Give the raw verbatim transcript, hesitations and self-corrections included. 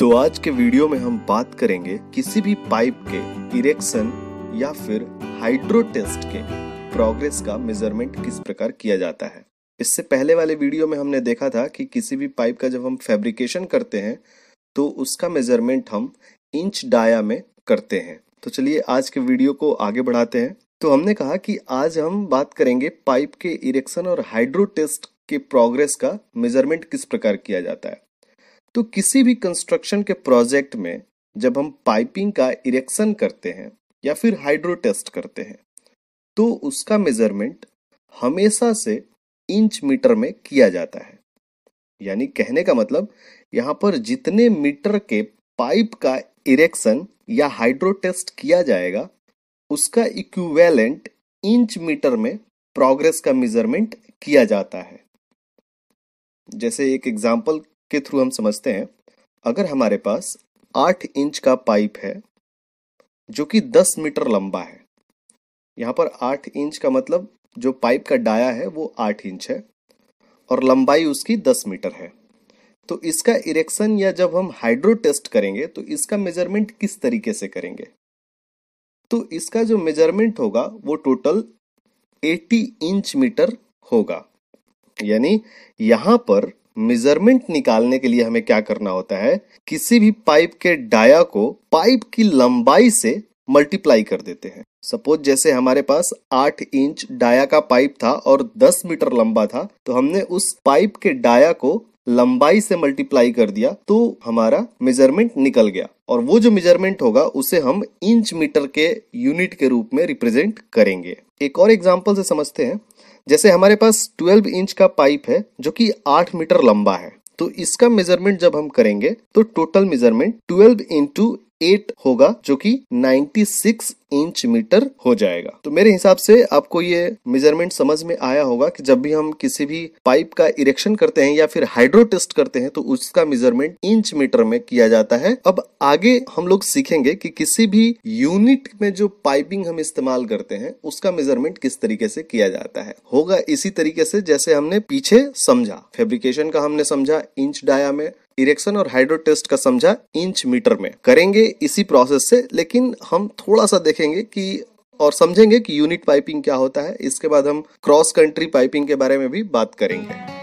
तो आज के वीडियो में हम बात करेंगे किसी भी पाइप के इरेक्शन या फिर हाइड्रो टेस्ट के प्रोग्रेस का मेजरमेंट किस प्रकार किया जाता है। इससे पहले वाले वीडियो में हमने देखा था कि किसी भी पाइप का जब हम फैब्रिकेशन करते हैं तो उसका मेजरमेंट हम इंच डाया में करते हैं। तो चलिए आज के वीडियो को आगे बढ़ाते हैं। तो हमने कहा कि आज हम बात करेंगे पाइप के इरेक्शन और हाइड्रो टेस्ट के प्रोग्रेस का मेजरमेंट किस प्रकार किया जाता है। तो किसी भी कंस्ट्रक्शन के प्रोजेक्ट में जब हम पाइपिंग का इरेक्शन करते हैं या फिर हाइड्रो टेस्ट करते हैं तो उसका मेजरमेंट हमेशा से इंच मीटर में किया जाता है। यानी कहने का मतलब यहाँ पर जितने मीटर के पाइप का इरेक्शन या हाइड्रो टेस्ट किया जाएगा उसका इक्विवेलेंट इंच मीटर में प्रोग्रेस का मेजरमेंट किया जाता है। जैसे एक एग्जाम्पल के थ्रू हम समझते हैं, अगर हमारे पास आठ इंच का पाइप है जो कि दस मीटर लंबा है, यहाँ पर आठ इंच का मतलब जो पाइप का डाया है वो आठ इंच है और लंबाई उसकी दस मीटर है, तो इसका इरेक्शन या जब हम हाइड्रो टेस्ट करेंगे तो इसका मेजरमेंट किस तरीके से करेंगे। तो इसका जो मेजरमेंट होगा वो टोटल अस्सी इंच मीटर होगा। यानी यहाँ पर मेजरमेंट निकालने के लिए हमें क्या करना होता है, किसी भी पाइप के डाया को पाइप की लंबाई से मल्टीप्लाई कर देते हैं। सपोज जैसे हमारे पास आठ इंच डाया का पाइप था और दस मीटर लंबा था, तो हमने उस पाइप के डाया को लंबाई से मल्टीप्लाई कर दिया तो हमारा मेजरमेंट निकल गया। और वो जो मेजरमेंट होगा उसे हम इंच मीटर के यूनिट के रूप में रिप्रेजेंट करेंगे। एक और एग्जांपल से समझते हैं, जैसे हमारे पास बारह इंच का पाइप है जो कि आठ मीटर लंबा है, तो इसका मेजरमेंट जब हम करेंगे तो टोटल मेजरमेंट बारह इंटू आठ होगा जो कि छियानवे इंच मीटर हो जाएगा। तो मेरे हिसाब से आपको ये मेजरमेंट समझ में आया होगा कि जब भी हम किसी भी पाइप का इरेक्शन करते हैं या फिर हाइड्रो टेस्ट करते हैं तो उसका मेजरमेंट इंच मीटर में किया जाता है। अब आगे हम लोग सीखेंगे कि किसी भी यूनिट में जो पाइपिंग हम इस्तेमाल करते हैं उसका मेजरमेंट किस तरीके से किया जाता है। होगा इसी तरीके से जैसे हमने पीछे समझा, फैब्रिकेशन का हमने समझा इंच डाया में, इरेक्शन और हाइड्रो टेस्ट का समझा इंच मीटर में। करेंगे इसी प्रोसेस से, लेकिन हम थोड़ा सा देखेंगे कि और समझेंगे कि यूनिट पाइपिंग क्या होता है। इसके बाद हम क्रॉस कंट्री पाइपिंग के बारे में भी बात करेंगे।